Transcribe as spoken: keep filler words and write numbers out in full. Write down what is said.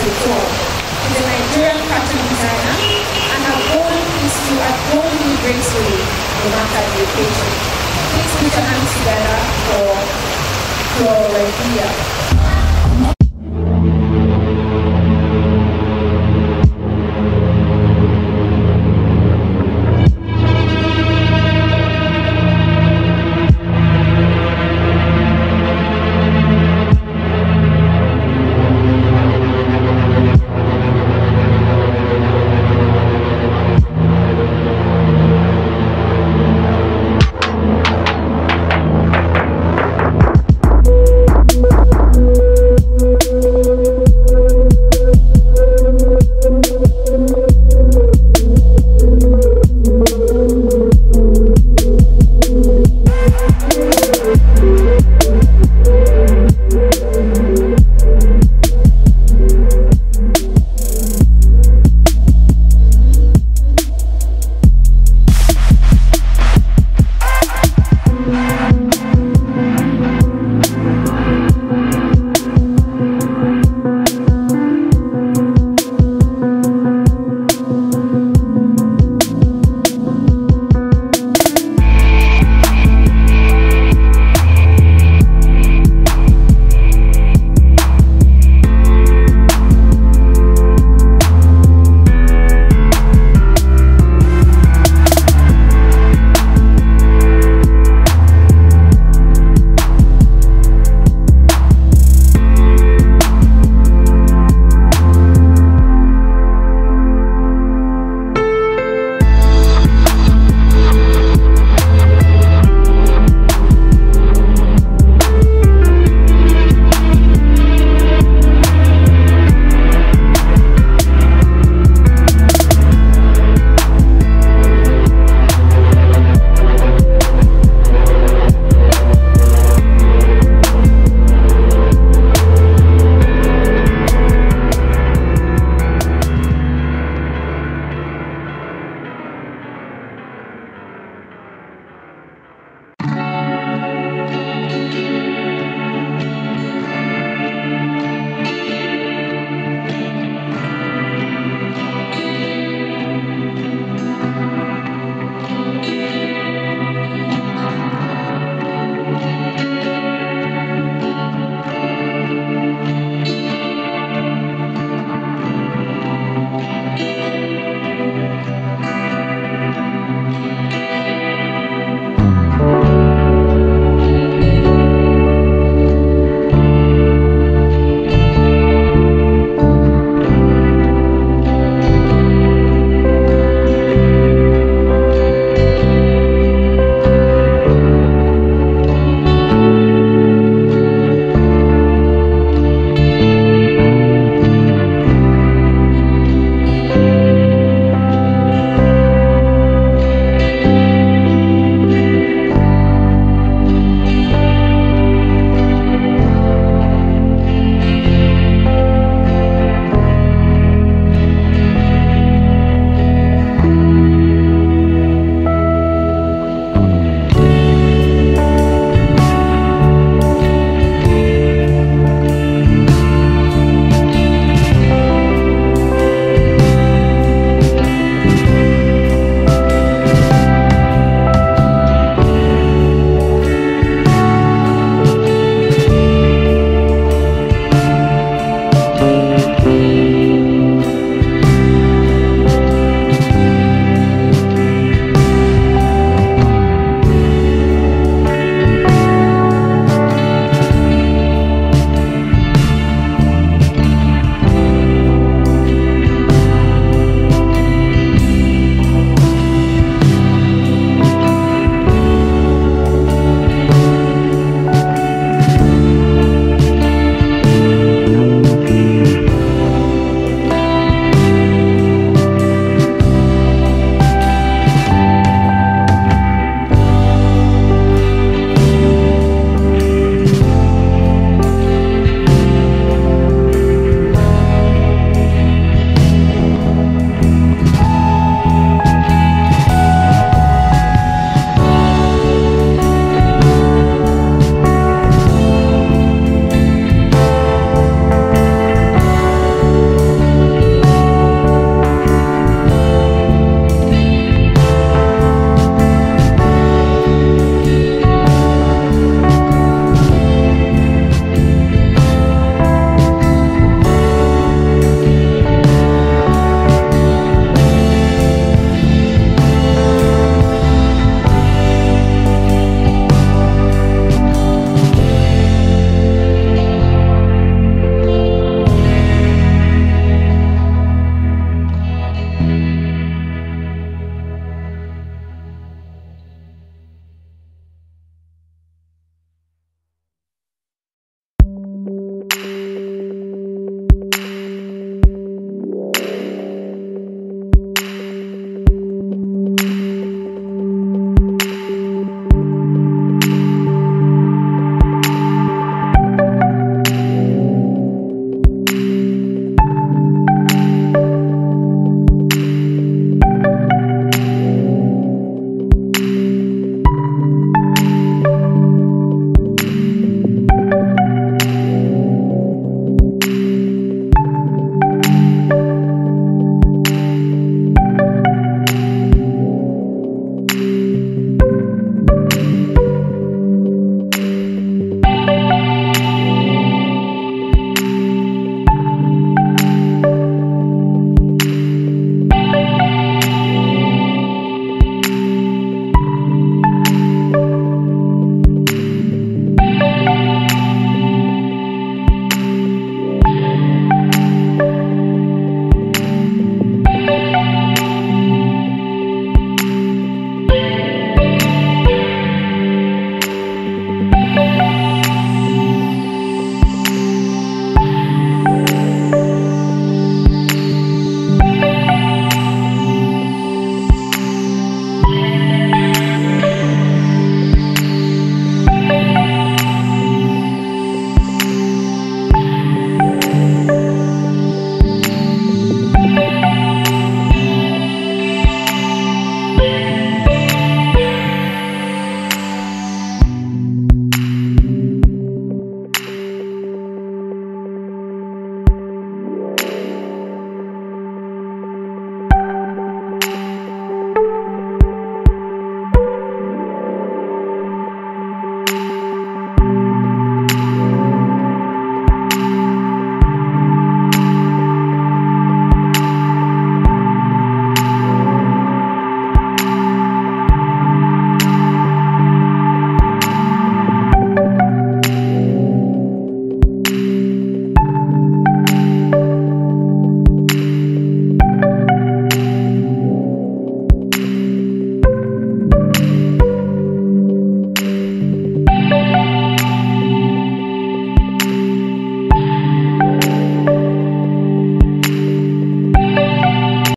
Couture. He's a Nigerian fashion designer, and our goal is to at home in gracefully, no matter the occasion. Please put your hands together for Florida.